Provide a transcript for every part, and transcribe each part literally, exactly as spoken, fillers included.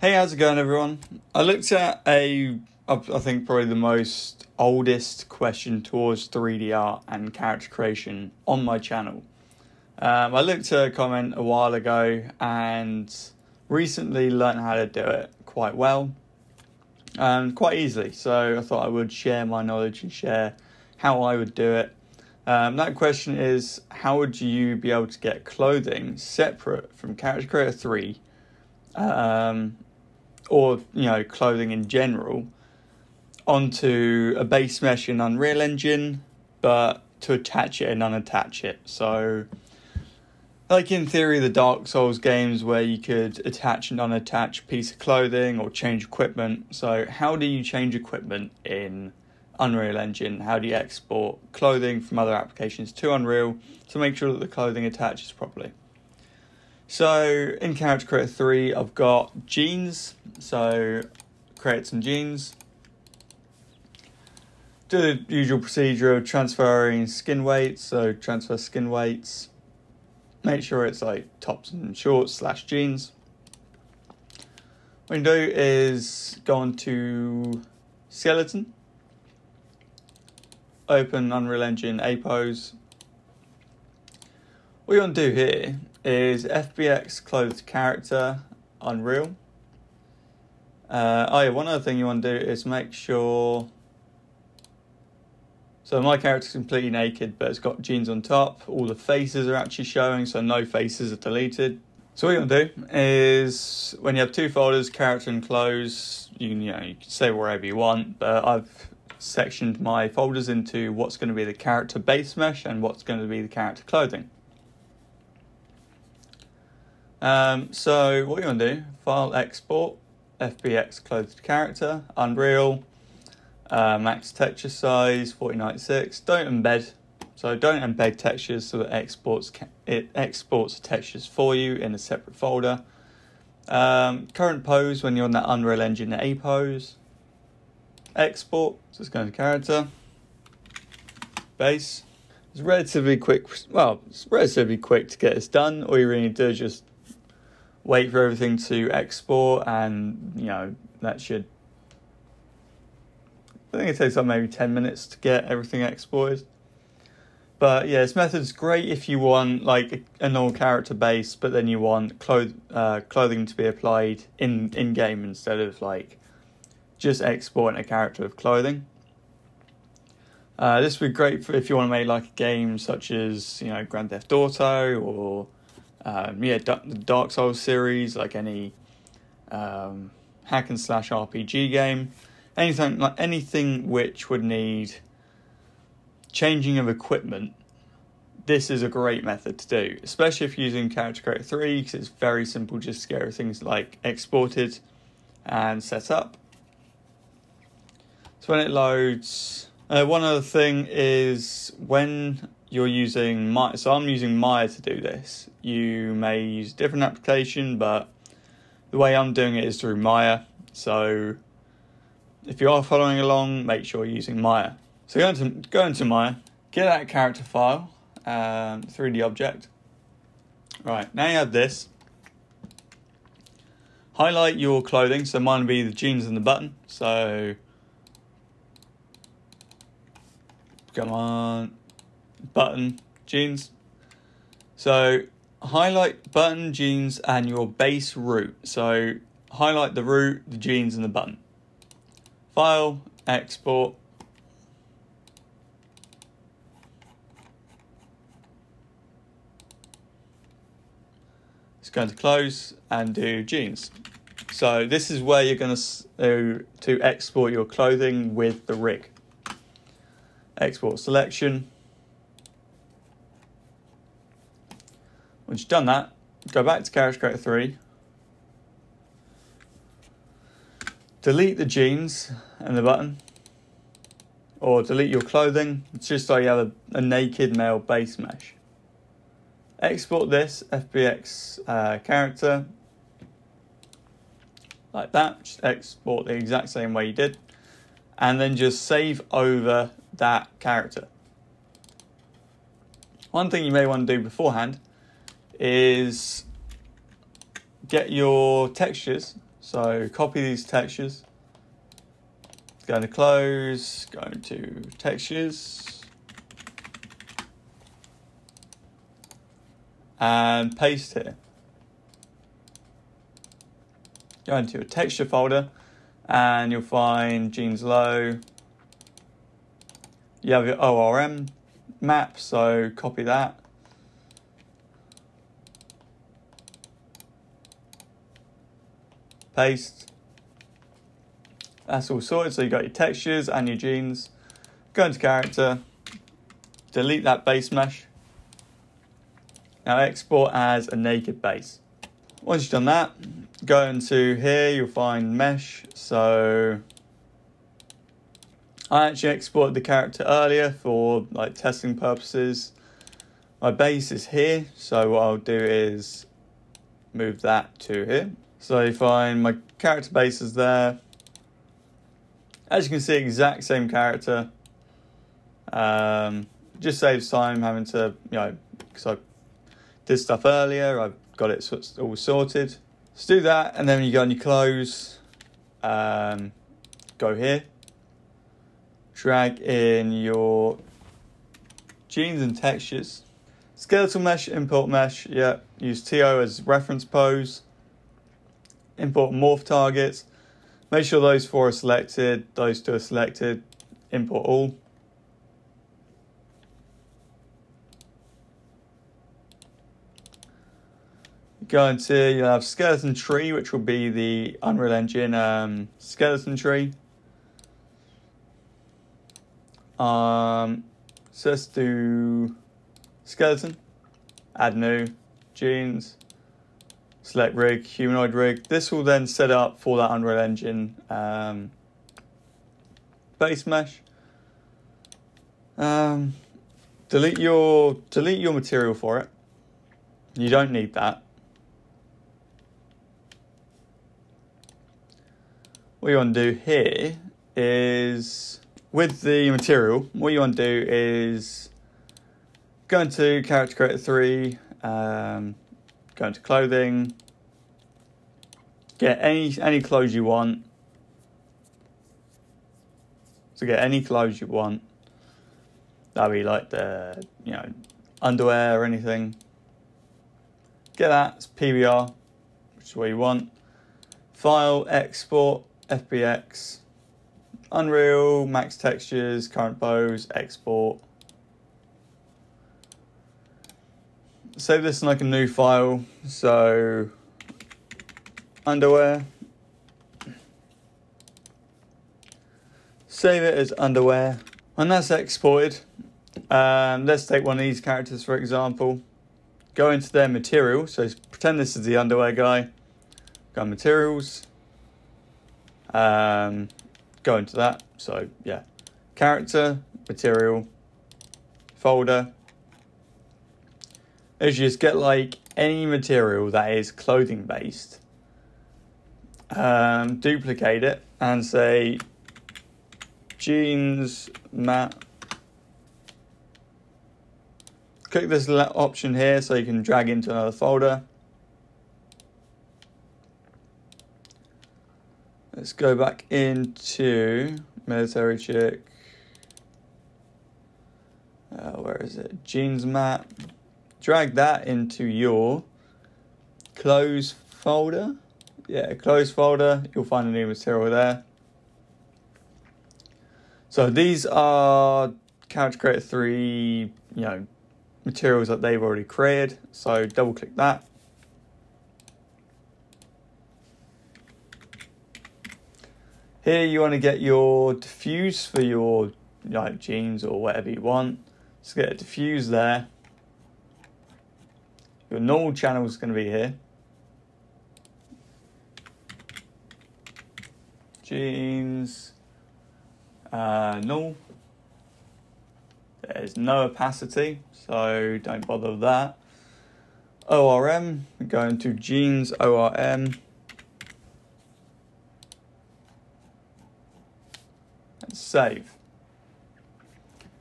Hey, how's it going, everyone? I looked at a, I think probably the most oldest question towards three D art and character creation on my channel. Um, I looked at a comment a while ago and recently learned how to do it quite well and quite easily. So I thought I would share my knowledge and share how I would do it. Um, that question is, how would you be able to get clothing separate from Character Creator three? Um, or, you know, clothing in general, onto a base mesh in Unreal Engine, but to attach it and unattach it. So, like in theory, the Dark Souls games where you could attach and unattach a piece of clothing or change equipment. So, how do you change equipment in Unreal Engine? How do you export clothing from other applications to Unreal to make sure that the clothing attaches properly? So in Character Creator three, I've got jeans. So create some jeans. Do the usual procedure of transferring skin weights. So transfer skin weights. Make sure it's like tops and shorts slash jeans. What you do is go on to skeleton. Open Unreal Engine A-pose. What you want to do here is F B X clothed character Unreal. Uh, oh yeah, one other thing you want to do is make sure. So my character's completely naked, but it's got jeans on top. All the faces are actually showing, so no faces are deleted. So what you want to do is when you have two folders, character and clothes, you can, you know, you can save wherever you want. But I've sectioned my folders into what's going to be the character base mesh and what's going to be the character clothing. Um, so what you want to do, file export, F B X clothed character, Unreal, uh, max texture size, forty ninety-six, don't embed, so don't embed textures so that exports ca it exports textures for you in a separate folder. Um, current pose when you're on that Unreal Engine A-pose, export, so it's going to character, base. It's relatively quick, well, it's relatively quick to get this done. All you really need to do is just wait for everything to export, and you know that should. I think it takes like maybe ten minutes to get everything exported. But yeah, this method's great if you want like a normal character base, but then you want cloth uh, clothing to be applied in in game instead of like just exporting a character with clothing. Uh, this would be great for if you want to make like a game such as you know Grand Theft Auto or. Um, yeah, the Dark Souls series, like any um, hack and slash R P G game, anything like anything which would need changing of equipment. This is a great method to do, especially if you're using Character Creator three, because it's very simple just to get everything's like exported and set up. So when it loads, uh, one other thing is when. You're using Maya, so I'm using Maya to do this. You may use a different application, but the way I'm doing it is through Maya. So if you are following along, make sure you're using Maya. So go into, go into Maya, get that character file, um, three D object. Right, now you have this. Highlight your clothing, so mine would be the jeans and the button. So, come on. Button, jeans. So highlight button, jeans, and your base root. So highlight the root, the jeans, and the button. File, export. It's going to close and do jeans. So this is where you're going to, to export your clothing with the rig. Export selection. Once you've done that, go back to Character Creator three. Delete the jeans and the button. Or delete your clothing. It's just so you have a, a naked male base mesh. Export this F B X uh, character. Like that. Just export the exact same way you did. And then just save over that character. One thing you may want to do beforehand is get your textures So copy these textures. Going to close, going to textures. And paste here. Go into your texture folder and you'll find Gene's Low. You have your O R M map, so copy that. Paste. That's all sorted, so you've got your textures and your genes. Go into character, delete that base mesh. Now export as a naked base. Once you've done that, go into here, you'll find mesh. So I actually exported the character earlier for like testing purposes. My base is here, so what I'll do is move that to here. So you find my character base is there. As you can see, exact same character. Um, just saves time having to, you know, because I did stuff earlier, I've got it all sorted. Let's do that, and then you go on your clothes, um, go here, drag in your genes and textures. Skeletal mesh, import mesh, yeah, use T O as reference pose. Import morph targets. Make sure those four are selected, those two are selected, import all. Go into, you'll have skeleton tree, which will be the Unreal Engine um, skeleton tree. Um, so let's do skeleton, add new, genes. Select rig, humanoid rig. This will then set up for that Unreal Engine um, base mesh. Um, delete your delete your material for it. You don't need that. What you want to do here is with the material. What you want to do is go into Character Creator three. Um, Go into clothing, get any any clothes you want. So get any clothes you want. That'll be like the, you know, underwear or anything. Get that, it's P B R, which is what you want. File, export, F B X, Unreal, max textures, current pose, export. Save this in like a new file, so underwear. Save it as underwear. When that's exported, um, let's take one of these characters for example. Go into their material, so pretend this is the underwear guy. Go materials. Um, go into that, so yeah. Character, material, folder. Is you just get like any material that is clothing based, um, duplicate it and say jeans map. Click this option here so you can drag into another folder. Let's go back into military chick. Uh, where is it? Jeans map. Drag that into your clothes folder. Yeah, clothes folder. You'll find a new material there. So these are Character Creator three, you know, materials that they've already created. So double click that. Here you want to get your diffuse for your, you know, jeans or whatever you want. Just get a diffuse there. Your normal channel is going to be here. Jeans. Uh, null. There's no opacity, so don't bother with that. O R M. We go into jeans O R M. And save.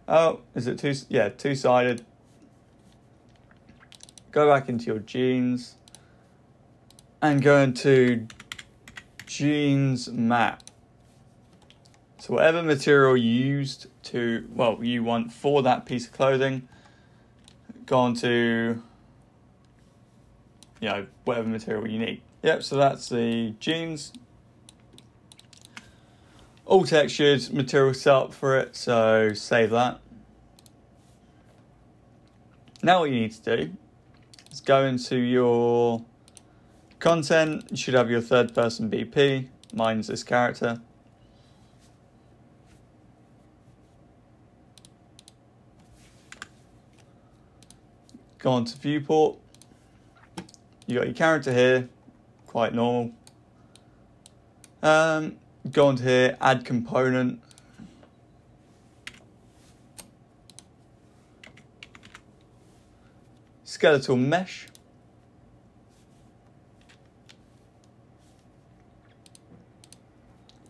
Oh, is it two? Yeah, two-sided. Go back into your jeans and go into Gene's map. So whatever material you used to, well, you want for that piece of clothing, go on to, you know, whatever material you need. Yep, so that's the jeans. All textured material set up for it, so save that. Now what you need to do is go into your content. You should have your third person B P. Mine's this character. Go on to viewport. You got your character here, quite normal. Um, go on to here, add component. Skeletal mesh.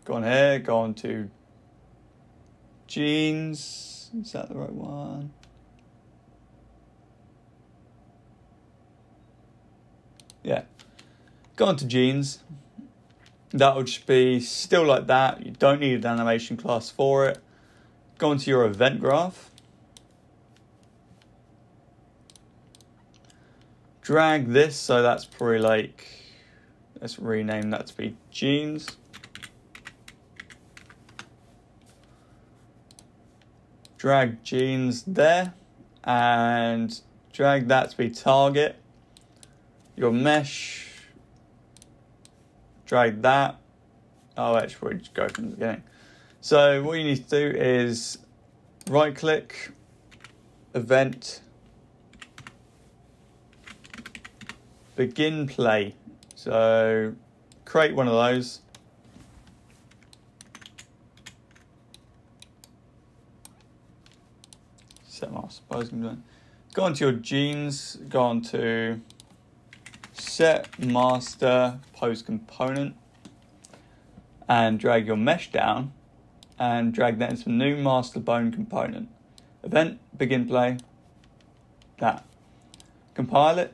Go on here, go on to jeans. Is that the right one? Yeah, go on to jeans. That would just be still like that. You don't need an animation class for it. Go on to your event graph. Drag this, so that's probably like, let's rename that to be jeans. Drag jeans there and drag that to be target. Your mesh, drag that. Oh, actually, we'll just go from the beginning. So what you need to do is right click, event, begin play. So create one of those. Set my suppose I'm doing. Go on to your jeans, go on to set master pose component and drag your mesh down and drag that into new master bone component. Event begin play, that. Compile it,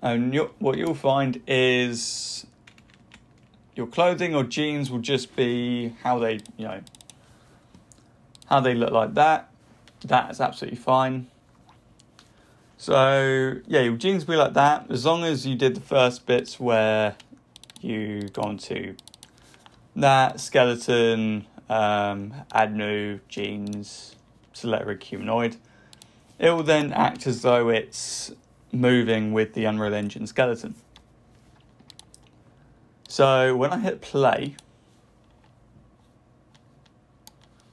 and you'll, what you'll find is your clothing or jeans will just be how they, you know, how they look like that. That is absolutely fine. So yeah, your jeans will be like that, as long as you did the first bits where you gone to that, skeleton, um, add new, jeans, select rig humanoid. It will then act as though it's moving with the Unreal Engine skeleton. So when I hit play,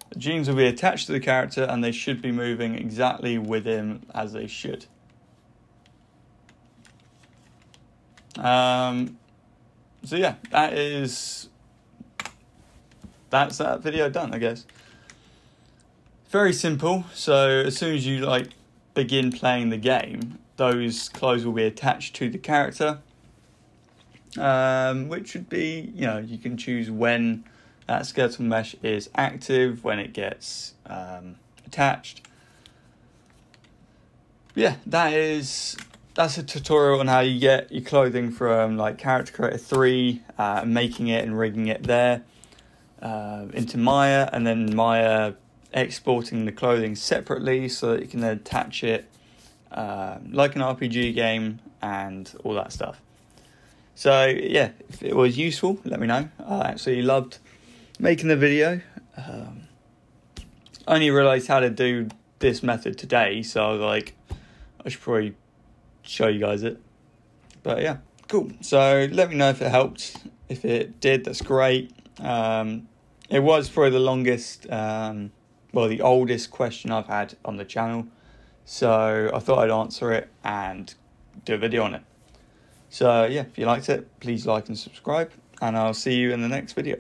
the jeans will be attached to the character and they should be moving exactly with him as they should. Um, so yeah, that is, that's that video done, I guess. Very simple. So as soon as you like begin playing the game, those clothes will be attached to the character, um, which would be, you know, you can choose when that skeletal mesh is active, when it gets um, attached. Yeah, that is, that's a tutorial on how you get your clothing from like Character Creator three, uh, making it and rigging it there uh, into Maya, and then Maya exporting the clothing separately so that you can then attach it uh, like an R P G game and all that stuff. So yeah, if it was useful, let me know. I absolutely loved making the video. Um, I only realised how to do this method today, so I was like, I should probably show you guys it. But yeah, cool. So let me know if it helped. If it did, that's great. Um, it was probably the longest, um, well, the oldest question I've had on the channel. So I thought I'd answer it and do a video on it. So yeah, if you liked it, please like and subscribe, and I'll see you in the next video.